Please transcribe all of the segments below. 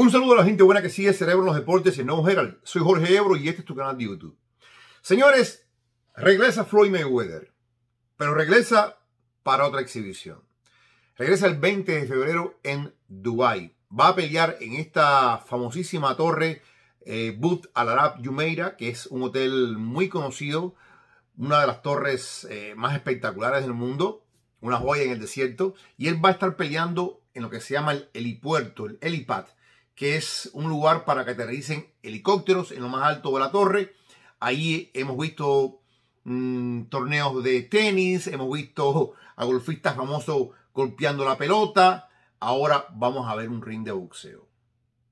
Un saludo a la gente buena que sigue Cerebro en los Deportes en No Herald. Soy Jorge Ebro y este es tu canal de YouTube. Señores, regresa Floyd Mayweather, pero regresa para otra exhibición. Regresa el 20 de febrero en Dubai. Va a pelear en esta famosísima torre Burj Al Arab Jumeira, que es un hotel muy conocido, una de las torres más espectaculares del mundo, una joya en el desierto. Y él va a estar peleando en lo que se llama el helipuerto, el helipad, que es un lugar para que aterricen helicópteros en lo más alto de la torre. Ahí hemos visto torneos de tenis, hemos visto a golfistas famosos golpeando la pelota. Ahora vamos a ver un ring de boxeo.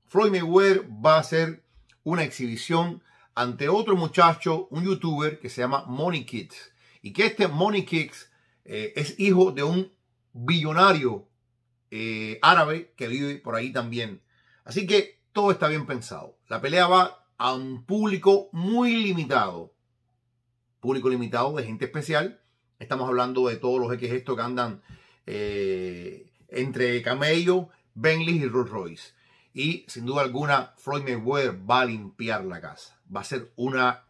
Floyd Mayweather va a hacer una exhibición ante otro muchacho, un youtuber que se llama Money Kicks. Y que este Money Kicks es hijo de un billonario árabe que vive por ahí también. Así que todo está bien pensado. La pelea va a un público muy limitado. Público limitado de gente especial. Estamos hablando de todos los ejes estos que andan entre camello, Bentley y Rolls Royce. Y sin duda alguna, Floyd Mayweather va a limpiar la casa. Va a ser una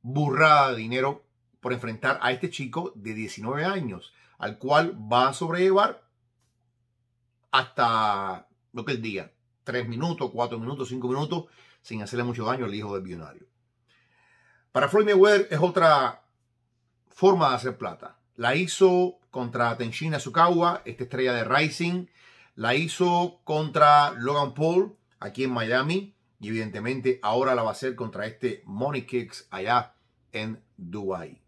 burrada de dinero por enfrentar a este chico de 19 años, al cual va a sobrellevar hasta lo que él diga, 3 minutos, 4 minutos, 5 minutos, sin hacerle mucho daño al hijo del billonario. Para Floyd Mayweather es otra forma de hacer plata. La hizo contra Tenshin Asukawa, esta estrella de Rising. La hizo contra Logan Paul, aquí en Miami. Y evidentemente ahora la va a hacer contra este Money Kicks allá en Dubái.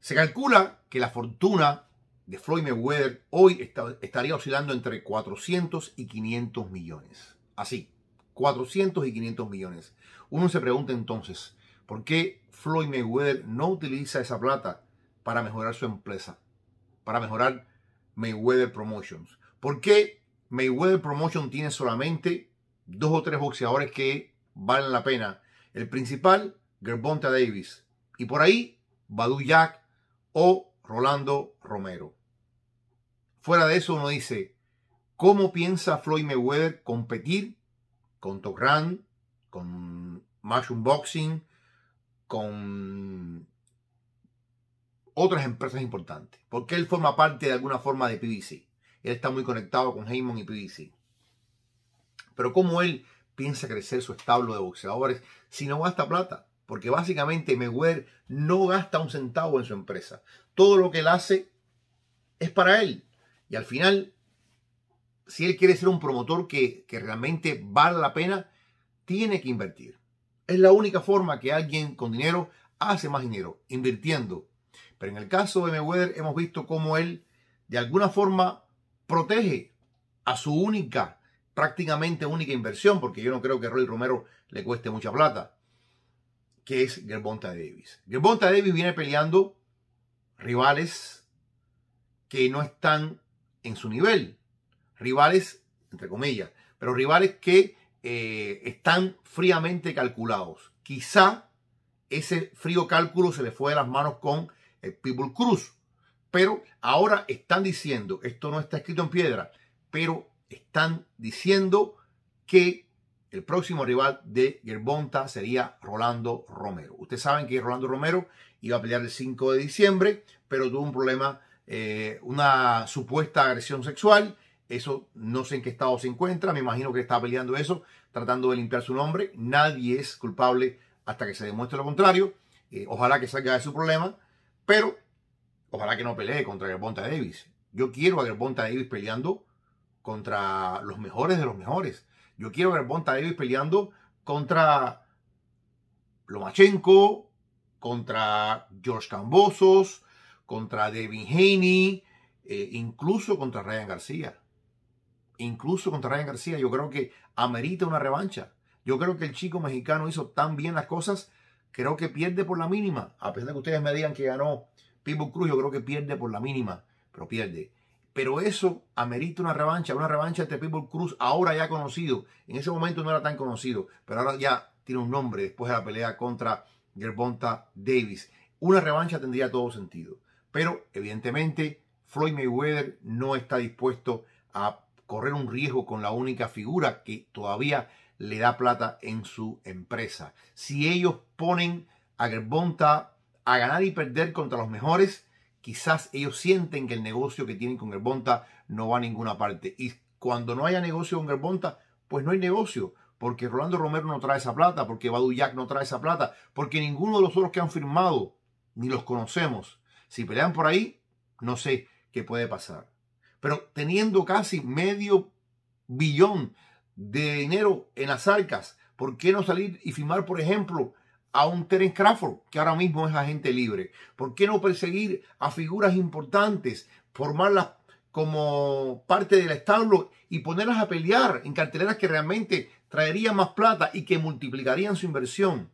Se calcula que la fortuna de Floyd Mayweather hoy estaría oscilando entre 400 y 500 millones. Así, 400 y 500 millones. Uno se pregunta entonces, ¿por qué Floyd Mayweather no utiliza esa plata para mejorar su empresa? Para mejorar Mayweather Promotions. ¿Por qué Mayweather Promotions tiene solamente 2 o 3 boxeadores que valen la pena? El principal, Gervonta Davis. Y por ahí, Badou Jack o Rolando Romero. Fuera de eso uno dice, ¿cómo piensa Floyd Mayweather competir con Top Rank, con Mashup Boxing, con otras empresas importantes? Porque él forma parte de alguna forma de PBC. Él está muy conectado con Haymon y PBC. Pero ¿cómo él piensa crecer su establo de boxeadores si no gasta plata? Porque básicamente Mayweather no gasta un centavo en su empresa. Todo lo que él hace es para él. Y al final, si él quiere ser un promotor que realmente vale la pena, tiene que invertir. Es la única forma que alguien con dinero hace más dinero, invirtiendo. Pero en el caso de Mayweather hemos visto cómo él, de alguna forma, protege a su única, prácticamente única inversión, porque yo no creo que a Roy Romero le cueste mucha plata, que es Gervonta Davis. Gervonta Davis viene peleando rivales que no están en su nivel. Rivales, entre comillas, pero rivales que están fríamente calculados. Quizá ese frío cálculo se le fue de las manos con el Pitbull Cruz. Pero ahora están diciendo, esto no está escrito en piedra, pero están diciendo que el próximo rival de Gervonta sería Rolando Romero. Ustedes saben que Rolando Romero iba a pelear el 5 de diciembre, pero tuvo un problema, una supuesta agresión sexual. Eso no sé en qué estado se encuentra. Me imagino que está peleando eso, tratando de limpiar su nombre. Nadie es culpable hasta que se demuestre lo contrario. Ojalá que salga de su problema, pero ojalá que no pelee contra Gervonta Davis. Yo quiero a Gervonta Davis peleando contra los mejores de los mejores. Yo quiero a Gervonta Davis peleando contra Lomachenko, contra George Kambosos, contra Devin Haney, incluso contra Ryan García. Incluso contra Ryan García. Yo creo que amerita una revancha. Yo creo que el chico mexicano hizo tan bien las cosas. Creo que pierde por la mínima. A pesar de que ustedes me digan que ganó Pitbull Cruz, yo creo que pierde por la mínima. Pero pierde. Pero eso amerita una revancha entre Pitbull Cruz, ahora ya conocido. En ese momento no era tan conocido, pero ahora ya tiene un nombre después de la pelea contra Gervonta Davis. Una revancha tendría todo sentido. Pero evidentemente Floyd Mayweather no está dispuesto a correr un riesgo con la única figura que todavía le da plata en su empresa. Si ellos ponen a Gervonta a ganar y perder contra los mejores, quizás ellos sienten que el negocio que tienen con Gervonta no va a ninguna parte. Y cuando no haya negocio con Gervonta, pues no hay negocio. Porque Rolando Romero no trae esa plata, porque Badou Jack no trae esa plata, porque ninguno de los otros que han firmado, ni los conocemos. Si pelean por ahí, no sé qué puede pasar. Pero teniendo casi $500 millones de dinero en las arcas, ¿por qué no salir y firmar, por ejemplo, a un Terence Crawford, que ahora mismo es agente libre? ¿Por qué no perseguir a figuras importantes, formarlas como parte del establo y ponerlas a pelear en carteleras que realmente traerían más plata y que multiplicarían su inversión?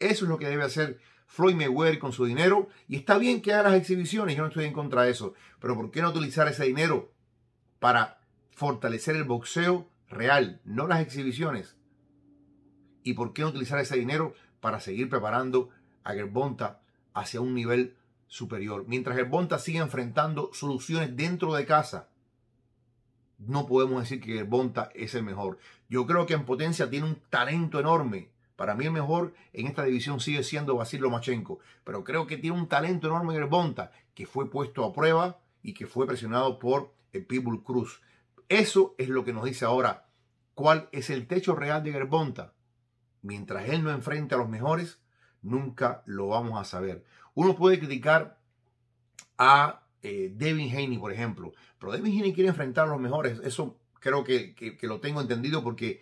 Eso es lo que debe hacer Floyd Mayweather con su dinero. Y está bien que haga las exhibiciones, yo no estoy en contra de eso, pero ¿por qué no utilizar ese dinero para fortalecer el boxeo real, no las exhibiciones? ¿Y por qué no utilizar ese dinero para seguir preparando a Gervonta hacia un nivel superior? Mientras Gervonta sigue enfrentando soluciones dentro de casa, no podemos decir que Gervonta es el mejor. Yo creo que en potencia tiene un talento enorme. Para mí el mejor en esta división sigue siendo Vasiliy Lomachenko, pero creo que tiene un talento enorme Gervonta, que fue puesto a prueba y que fue presionado por el Pitbull Cruz. Eso es lo que nos dice ahora cuál es el techo real de Gervonta. Mientras él no enfrente a los mejores, nunca lo vamos a saber. Uno puede criticar a Devin Haney, por ejemplo, pero Devin Haney quiere enfrentar a los mejores. Eso creo que lo tengo entendido porque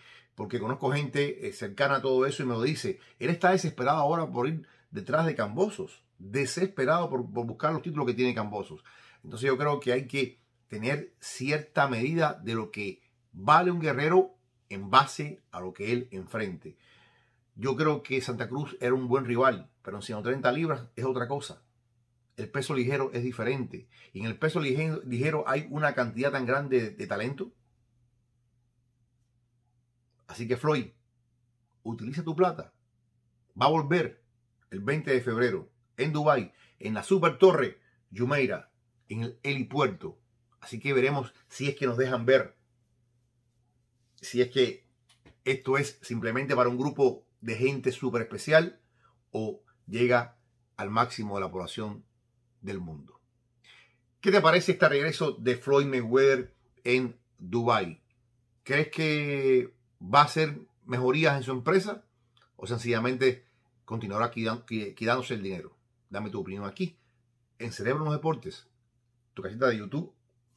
conozco gente cercana a todo eso y me lo dice. Él está desesperado ahora por ir detrás de Kambosos, desesperado por buscar los títulos que tiene Kambosos. Entonces yo creo que hay que tener cierta medida de lo que vale un guerrero en base a lo que él enfrente. Yo creo que Santa Cruz era un buen rival, pero en 130 libras es otra cosa. El peso ligero es diferente. Y en el peso ligero hay una cantidad tan grande de talento. Así que Floyd, utiliza tu plata. Va a volver el 20 de febrero en Dubai, en la Super Torre Jumeira, en el helipuerto. Así que veremos si es que nos dejan ver. Si es que esto es simplemente para un grupo de gente súper especial o llega al máximo de la población del mundo. ¿Qué te parece este regreso de Floyd Mayweather en Dubai? ¿Crees que va a hacer mejorías en su empresa o sencillamente continuará quitándose el dinero? Dame tu opinión aquí en Cerebro en los Deportes, tu casita de YouTube,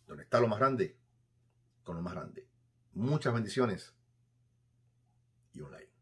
donde está lo más grande, con lo más grande. Muchas bendiciones y un like.